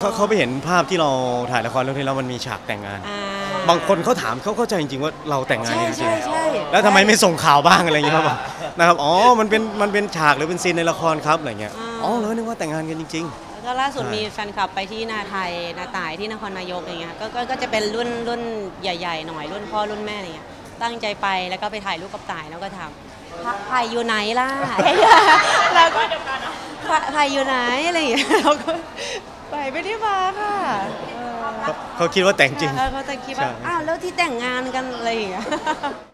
เขาไปเห็นภาพที่เราถ่ายละครเรื่องนี้แล้วมันมีฉากแต่งงานบางคนเขาถามเขาเข้าใจจริงๆว่าเราแต่งงานจริงๆแล้วทำไมไม่ส่งข่าวบ้างอะไรอย่างเงี้ยครับนะครับอ๋อมันเป็นฉากหรือเป็นซีนในละครครับอะไรเงี้ยอ๋อแล้วนึกว่าแต่งงานกันจริงๆแล้วก็ล่าสุดมีแฟนคลับไปที่นาไทยนาต่ายที่นครนายกอะไรเงี้ยก็จะเป็นรุ่นใหญ่ๆหน่อยรุ่นพ่อรุ่นแม่อะไรเงี้ยตั้งใจไปแล้วก็ไปถ่ายรูปกับต่ายแล้วก็ถามไผ่อยู่ไหนล่ะแล้วก็ไผ่อยู่ไหนอะไรอย่างเงี้ยเราก็ไปไม่ได้มาค่ะเขาคิดว่าแต่งจริงเขาแต่งคิดว่าอ้าวแล้วที่แต่งงานกันอะไรอย่างเงี้ย